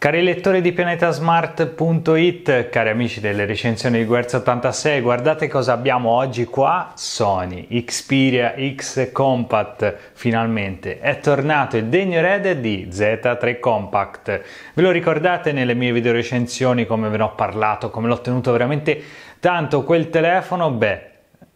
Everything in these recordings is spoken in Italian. Cari lettori di pianetasmart.it, cari amici delle recensioni di Guerz86, guardate cosa abbiamo oggi qua. Sony Xperia X Compact finalmente è tornato il degno erede di Z3 Compact. Ve lo ricordate nelle mie video recensioni come ve ne ho parlato, come l'ho tenuto veramente tanto quel telefono? Beh,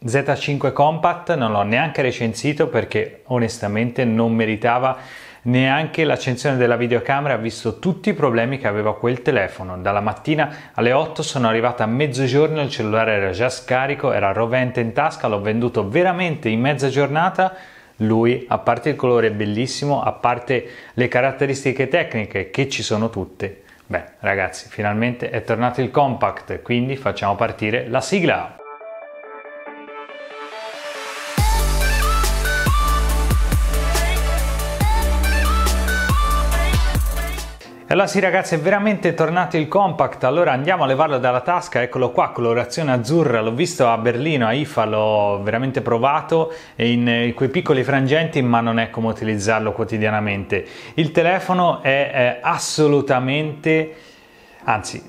Z5 Compact non l'ho neanche recensito perché onestamente non meritava neanche l'accensione della videocamera, visto tutti i problemi che aveva quel telefono. Dalla mattina alle 8 sono arrivato a mezzogiorno, il cellulare era già scarico, era rovente in tasca, l'ho venduto veramente in mezza giornata. Lui, a parte il colore bellissimo, a parte le caratteristiche tecniche che ci sono tutte, beh ragazzi, finalmente è tornato il Compact, quindi facciamo partire la sigla. Allora sì ragazzi, è veramente tornato il Compact, allora andiamo a levarlo dalla tasca. Eccolo qua, colorazione azzurra, l'ho visto a Berlino, a IFA, l'ho veramente provato in quei piccoli frangenti, ma non è come utilizzarlo quotidianamente. Il telefono è assolutamente... anzi,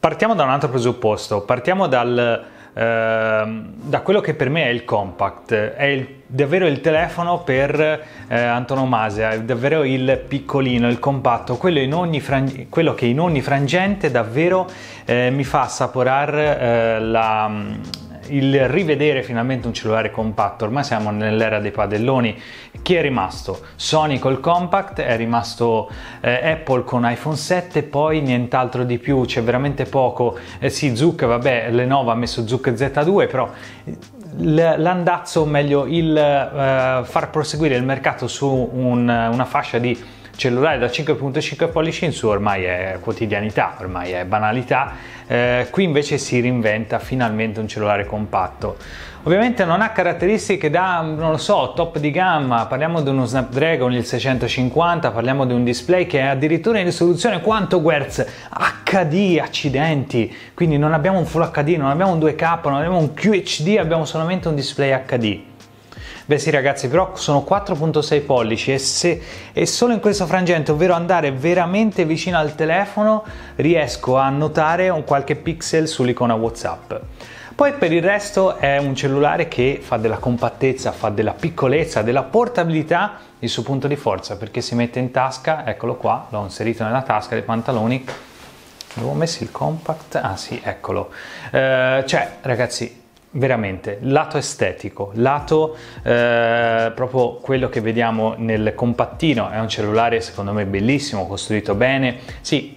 partiamo da un altro presupposto, partiamo da quello che per me è il Compact, è davvero il telefono per antonomasia, è davvero il piccolino, il compatto, quello che in ogni frangente davvero mi fa assaporare il rivedere finalmente un cellulare compatto. Ormai siamo nell'era dei padelloni. Chi è rimasto? Sony col Compact, è rimasto Apple con iPhone 7, poi nient'altro di più, c'è veramente poco. Sì, Zuck, vabbè, Lenovo ha messo Zuck Z2, però l'andazzo, o meglio il far proseguire il mercato su una fascia di cellulare da 5.5 pollici in su ormai è quotidianità, ormai è banalità. Qui invece si reinventa finalmente un cellulare compatto. Ovviamente non ha caratteristiche da, non lo so, top di gamma, parliamo di uno Snapdragon il 650, parliamo di un display che è addirittura in risoluzione quanto Hz? HD, accidenti! Quindi non abbiamo un Full HD, non abbiamo un 2K, non abbiamo un QHD, abbiamo solamente un display HD. Beh sì ragazzi, però sono 4.6 pollici e solo in questo frangente, ovvero andare veramente vicino al telefono, riesco a notare un qualche pixel sull'icona WhatsApp. Poi per il resto è un cellulare che fa della compattezza, fa della piccolezza, della portabilità il suo punto di forza, perché si mette in tasca. Eccolo qua, l'ho inserito nella tasca dei pantaloni, avevo messo il Compact, ah sì, eccolo. Cioè ragazzi, veramente lato estetico, lato proprio quello che vediamo nel compattino. È un cellulare secondo me bellissimo, costruito bene. Sì,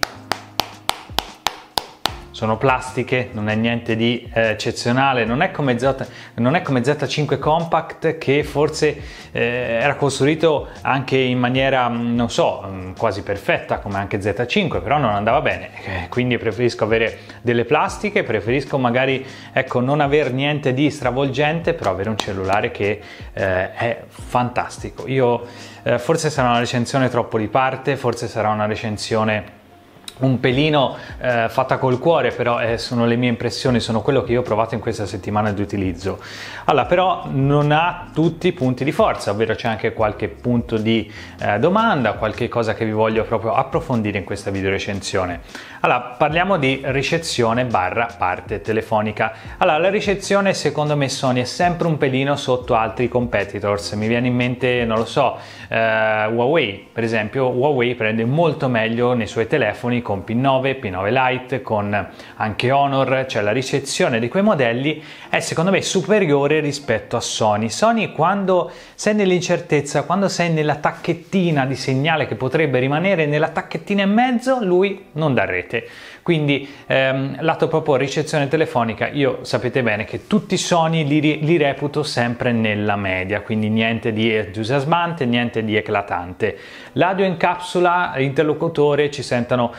sono plastiche, non è niente di eccezionale, non è come Z5 Compact che forse era costruito anche in maniera, non so, quasi perfetta come anche Z5, però non andava bene, quindi preferisco avere delle plastiche, preferisco magari, ecco, non aver niente di stravolgente, però avere un cellulare che è fantastico. Io forse sarà una recensione troppo di parte, forse sarà una recensione un pelino fatta col cuore, però sono le mie impressioni, sono quello che io ho provato in questa settimana di utilizzo. Allora, però non ha tutti i punti di forza, ovvero c'è anche qualche punto di domanda, qualche cosa che vi voglio proprio approfondire in questa video recensione. Allora, parliamo di ricezione barra parte telefonica. Allora, la ricezione secondo me Sony è sempre un pelino sotto altri competitors. Mi viene in mente, non lo so, Huawei per esempio. Huawei prende molto meglio nei suoi telefoni con P9, P9 Lite, con anche Honor, cioè la ricezione di quei modelli è secondo me superiore rispetto a Sony. Sony, quando sei nell'incertezza, quando sei nella tacchettina di segnale che potrebbe rimanere nella tacchettina e mezzo, lui non dà rete. Quindi lato proprio ricezione telefonica, io sapete bene che tutti i Sony li reputo sempre nella media, quindi niente di entusiasmante, niente di eclatante. L'audio in capsula, interlocutore, ci sentono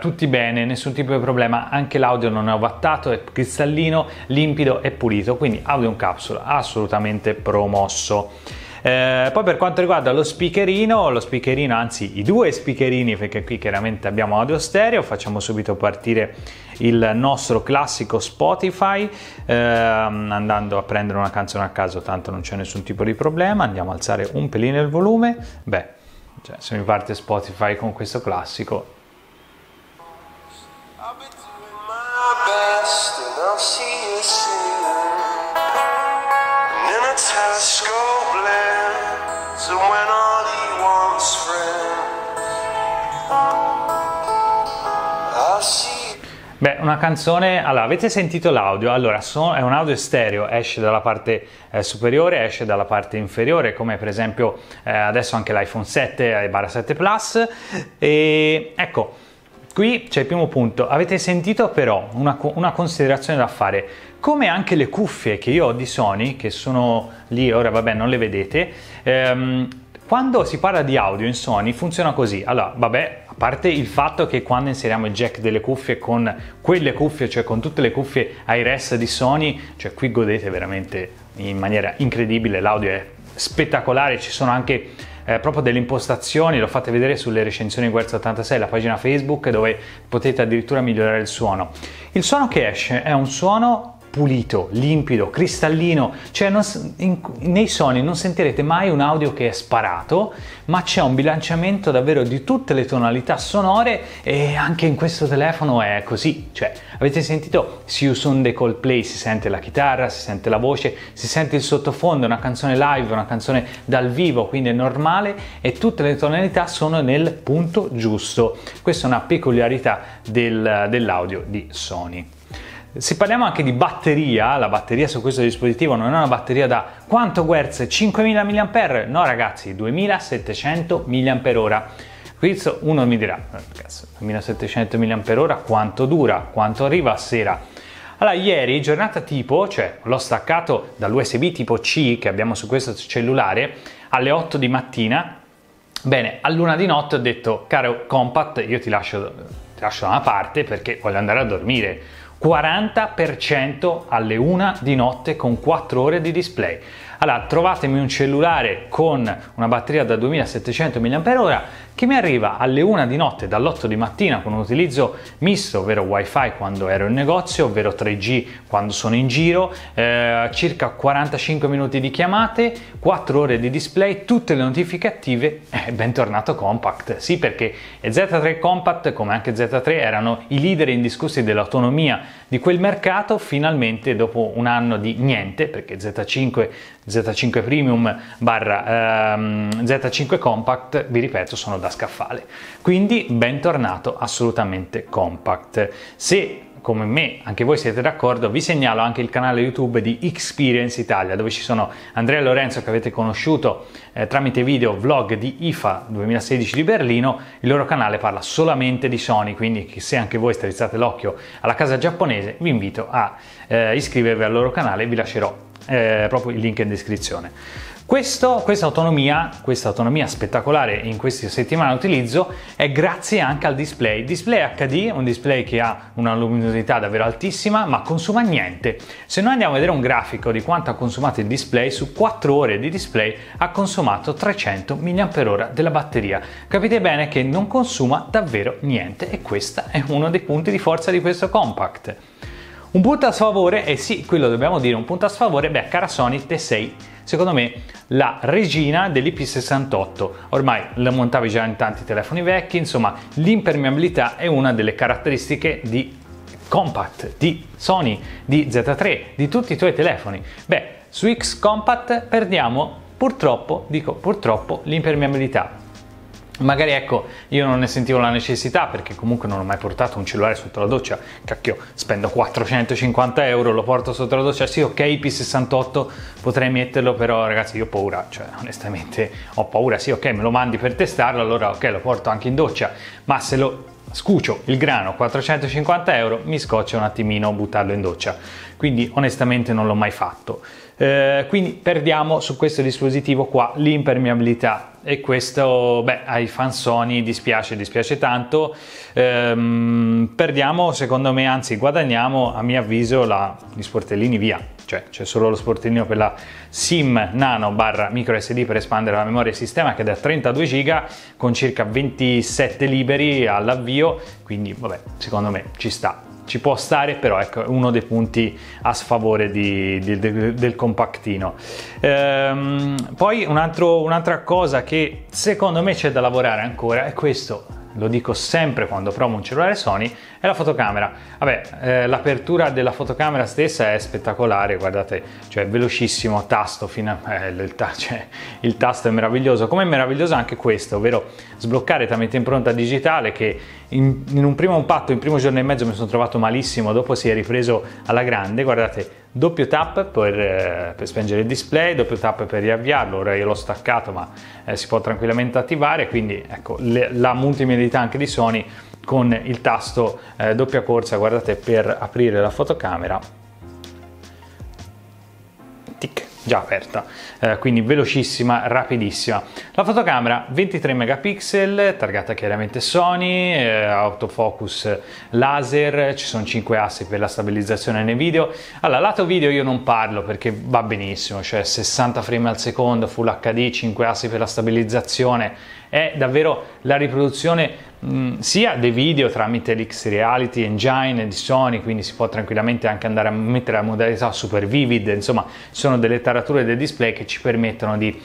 tutti bene, nessun tipo di problema, anche l'audio non è ovattato, è cristallino, limpido e pulito, quindi audio in capsula assolutamente promosso. Poi per quanto riguarda lo speakerino, anzi i due speakerini, perché qui chiaramente abbiamo audio stereo, facciamo subito partire il nostro classico Spotify, andando a prendere una canzone a caso, tanto non c'è nessun tipo di problema. Andiamo a alzare un pelino il volume. Beh, cioè, se mi parte Spotify con questo classico, Beh, una canzone, allora avete sentito l'audio, allora è un audio stereo, esce dalla parte superiore, esce dalla parte inferiore, come per esempio adesso anche l'iPhone 7 e barra 7 Plus, e ecco, qui c'è il primo punto. Avete sentito però una considerazione da fare, come anche le cuffie che io ho di Sony, che sono lì, ora vabbè non le vedete, quando si parla di audio in Sony funziona così, allora vabbè, a parte il fatto che quando inseriamo il jack delle cuffie con quelle cuffie, cioè con tutte le cuffie hi-res di Sony, cioè qui godete veramente in maniera incredibile, l'audio è spettacolare, ci sono anche proprio delle impostazioni, l'ho fatte vedere sulle recensioni Guerz86, la pagina Facebook, dove potete addirittura migliorare il suono. Il suono che esce è un suono pulito, limpido, cristallino, cioè nei Sony non sentirete mai un audio che è sparato, ma c'è un bilanciamento davvero di tutte le tonalità sonore, e anche in questo telefono è così, cioè avete sentito "See You Soon" dei Coldplay, si sente la chitarra, si sente la voce, si sente il sottofondo, una canzone live, una canzone dal vivo, quindi è normale e tutte le tonalità sono nel punto giusto. Questa è una peculiarità dell'audio di Sony. Se parliamo anche di batteria, la batteria su questo dispositivo non è una batteria da quanto Guerz? 5.000 mAh? No ragazzi, 2.700 mAh. Qui uno mi dirà, ragazzi, 2.700 mAh quanto dura? Quanto arriva a sera? Allora, ieri, giornata tipo, cioè l'ho staccato dall'USB tipo C che abbiamo su questo cellulare alle 8 di mattina, bene, all'1 di notte ho detto, caro Compact, io ti lascio da una parte perché voglio andare a dormire. 40% alle 1 di notte con 4 ore di display. Allora trovatemi un cellulare con una batteria da 2700 mAh che mi arriva alle 1 di notte dall'8 di mattina con un utilizzo misto, ovvero wifi quando ero in negozio, ovvero 3G quando sono in giro, circa 45 minuti di chiamate, 4 ore di display, tutte le notifiche attive, bentornato Compact, sì, perché Z3 Compact come anche Z3 erano i leader indiscussi dell'autonomia di quel mercato, finalmente dopo un anno di niente, perché Z5, Z5 Premium barra Z5 Compact, vi ripeto, sono da scaffale, quindi bentornato assolutamente Compact. Se come me anche voi siete d'accordo, vi segnalo anche il canale YouTube di Xperience Italia, dove ci sono Andrea Lorenzo, che avete conosciuto tramite video vlog di IFA 2016 di Berlino, il loro canale parla solamente di Sony, quindi se anche voi strizzate l'occhio alla casa giapponese vi invito a iscrivervi al loro canale, vi lascerò proprio il link in descrizione. Questa autonomia spettacolare in queste settimane di utilizzo è grazie anche al display HD, un display che ha una luminosità davvero altissima ma consuma niente. Se noi andiamo a vedere un grafico di quanto ha consumato il display, su 4 ore di display ha consumato 300 mAh della batteria. Capite bene che non consuma davvero niente, e questo è uno dei punti di forza di questo Compact. Un punto a sfavore, e sì, quello dobbiamo dire, un punto a sfavore, beh, cara Sony, te sei secondo me la regina dell'IP68, ormai la montavi già in tanti telefoni vecchi, insomma l'impermeabilità è una delle caratteristiche di Compact, di Sony, di Z3, di tutti i tuoi telefoni. Beh, su X Compact perdiamo purtroppo, dico purtroppo, l'impermeabilità. Magari ecco, io non ne sentivo la necessità perché comunque non ho mai portato un cellulare sotto la doccia, cacchio, spendo 450 €, lo porto sotto la doccia, sì ok, IP68 potrei metterlo, però ragazzi io ho paura, cioè onestamente ho paura, sì ok, me lo mandi per testarlo, allora ok, lo porto anche in doccia, ma se lo scucio il grano, 450 €, mi scoccia un attimino buttarlo in doccia, quindi onestamente non l'ho mai fatto. Quindi perdiamo su questo dispositivo qua l'impermeabilità, e questo, beh, ai fan Sony dispiace tanto, perdiamo secondo me, anzi guadagniamo a mio avviso gli sportellini via, cioè c'è solo lo sportellino per la SIM nano barra micro SD per espandere la memoria del sistema, che è da 32 giga con circa 27 liberi all'avvio, quindi vabbè, secondo me ci sta, ci può stare, però ecco, uno dei punti a sfavore del compactino. Poi un'altra cosa che secondo me c'è da lavorare ancora è questo lo dico sempre quando provo un cellulare Sony, è la fotocamera. Vabbè, l'apertura della fotocamera stessa è spettacolare, guardate, cioè velocissimo, tasto fino a... il tasto è meraviglioso, come è meraviglioso anche questo, ovvero sbloccare tramite impronta digitale, che in un primo impatto, in primo giorno e mezzo mi sono trovato malissimo, dopo si è ripreso alla grande. Guardate, doppio tap per spengere il display, doppio tap per riavviarlo. Ora io l'ho staccato, ma si può tranquillamente attivare, quindi ecco la multimedialità anche di Sony con il tasto doppia corsa, guardate, per aprire la fotocamera, tic, già aperta, quindi velocissima, rapidissima. La fotocamera 23 megapixel, targata chiaramente Sony, autofocus laser, ci sono 5 assi per la stabilizzazione nei video. Allora, lato video io non parlo perché va benissimo, cioè 60 frame al secondo, Full HD, 5 assi per la stabilizzazione, è davvero la riproduzione sia dei video tramite l'X Reality Engine di Sony, quindi si può tranquillamente anche andare a mettere la modalità super vivid, insomma sono delle tarature del display che ci permettono di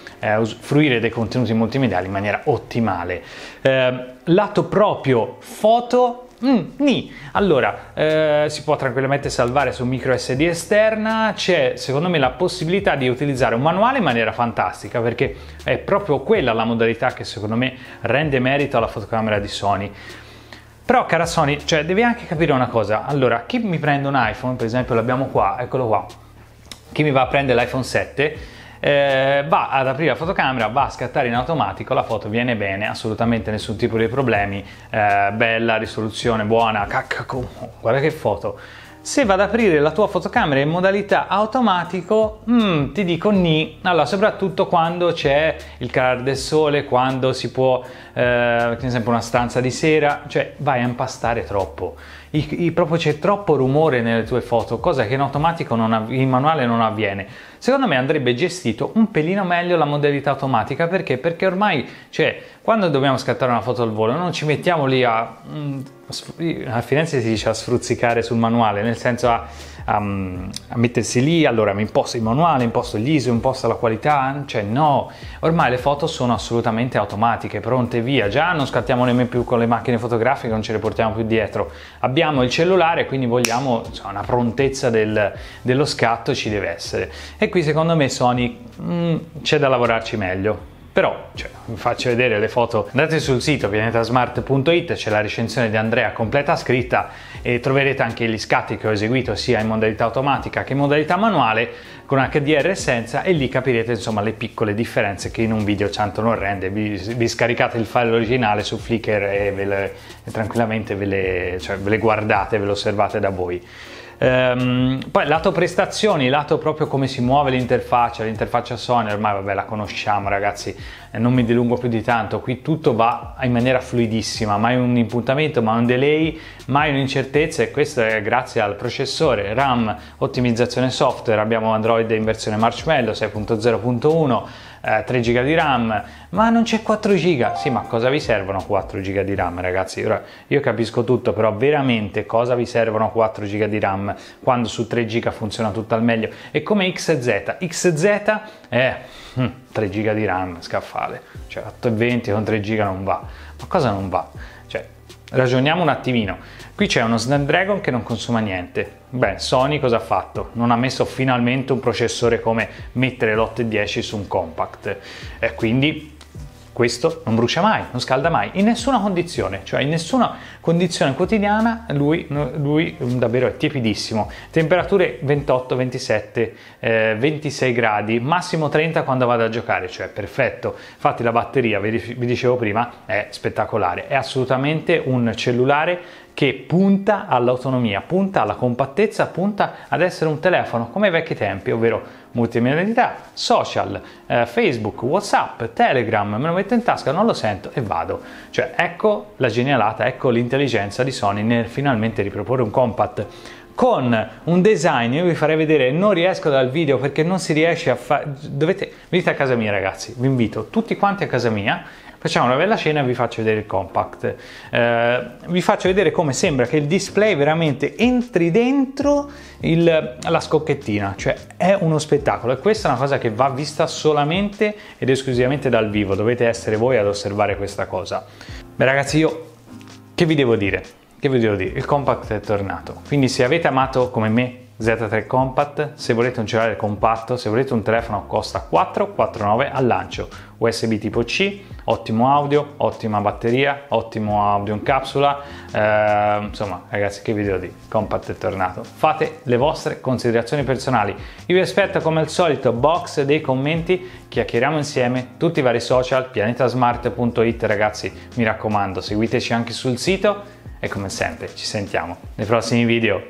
fruire dei contenuti multimediali in maniera ottimale. Lato proprio foto, allora si può tranquillamente salvare su micro SD esterna. C'è secondo me la possibilità di utilizzare un manuale in maniera fantastica, perché è proprio quella la modalità che secondo me rende merito alla fotocamera di Sony. Però cara Sony, cioè devi anche capire una cosa, allora chi mi prende un iPhone, per esempio l'abbiamo qua, eccolo qua, chi mi va a prendere l'iPhone 7 va ad aprire la fotocamera, va a scattare in automatico, la foto viene bene, assolutamente nessun tipo di problemi, bella, risoluzione buona, guarda che foto. Se vado ad aprire la tua fotocamera in modalità automatico, ti dico ni. Allora, soprattutto quando c'è il calare del sole, quando si può, per esempio una stanza di sera, cioè vai a impastare troppo. Proprio c'è troppo rumore nelle tue foto, cosa che in automatico, in manuale non avviene. Secondo me andrebbe gestito un pelino meglio la modalità automatica, perché ormai, cioè, quando dobbiamo scattare una foto al volo non ci mettiamo lì a Firenze si dice a sfruzzicare sul manuale, nel senso a mettersi lì, allora mi imposto il manuale, imposto gli ISO, imposto la qualità, cioè no, ormai le foto sono assolutamente automatiche, pronte via, già non scattiamo nemmeno più con le macchine fotografiche, non ce le portiamo più dietro, abbiamo il cellulare, quindi vogliamo, insomma, una prontezza dello scatto ci deve essere, e qui secondo me Sony c'è da lavorarci meglio. Però, cioè, vi faccio vedere le foto, andate sul sito pianetasmart.it, c'è la recensione di Andrea completa scritta e troverete anche gli scatti che ho eseguito sia in modalità automatica che in modalità manuale con HDR e senza, e lì capirete insomma le piccole differenze che in un video tanto non rende. Vi scaricate il file originale su Flickr e tranquillamente ve le guardate, ve le osservate da voi. Poi lato prestazioni, lato proprio come si muove l'interfaccia Sony, ormai vabbè la conosciamo ragazzi, non mi dilungo più di tanto, qui tutto va in maniera fluidissima, mai un impuntamento, mai un delay, mai un'incertezza, e questo è grazie al processore, RAM, ottimizzazione software, abbiamo Android in versione Marshmallow 6.0.1, 3 GB di RAM, ma non c'è 4 GB, sì, ma cosa vi servono 4 GB di RAM ragazzi? Ora io capisco tutto, però veramente cosa vi servono 4 GB di RAM quando su 3 GB funziona tutto al meglio? E come XZ è 3 GB di RAM, scaffale, cioè 820 con 3 GB non va, ma cosa non va? Cioè ragioniamo un attimino, qui c'è uno Snapdragon che non consuma niente. Beh, Sony cosa ha fatto? Non ha messo finalmente un processore come mettere l'810 su un compact, e quindi questo non brucia mai, non scalda mai, in nessuna condizione, cioè in nessuna condizione quotidiana lui davvero è tiepidissimo, temperature 28, 27, 26 gradi, massimo 30 quando vado a giocare, cioè perfetto. Infatti la batteria, vi dicevo prima, è spettacolare, è assolutamente un cellulare che punta all'autonomia, punta alla compattezza, punta ad essere un telefono come ai vecchi tempi, ovvero multimedialità, social, Facebook, WhatsApp, Telegram, me lo metto in tasca, non lo sento e vado. Cioè ecco la genialata, ecco l'intelligenza di Sony nel finalmente riproporre un compact con un design. Io vi farei vedere, non riesco dal video perché non si riesce a fare, venite a casa mia ragazzi, vi invito tutti quanti a casa mia, facciamo una bella cena e vi faccio vedere il compact, vi faccio vedere come sembra che il display veramente entri dentro la scocchettina, cioè è uno spettacolo, e questa è una cosa che va vista solamente ed esclusivamente dal vivo, dovete essere voi ad osservare questa cosa. Beh ragazzi, io Che vi devo dire? Il Compact è tornato. Quindi se avete amato come me Z3 Compact, se volete un cellulare compatto, se volete un telefono costa 4,49 al lancio, USB tipo C, ottimo audio, ottima batteria, ottimo audio in capsula, insomma ragazzi, che vi devo dire, Compact è tornato. Fate le vostre considerazioni personali, io vi aspetto come al solito box dei commenti, chiacchieriamo insieme, tutti i vari social, pianetasmart.it ragazzi, mi raccomando seguiteci anche sul sito e come sempre ci sentiamo nei prossimi video.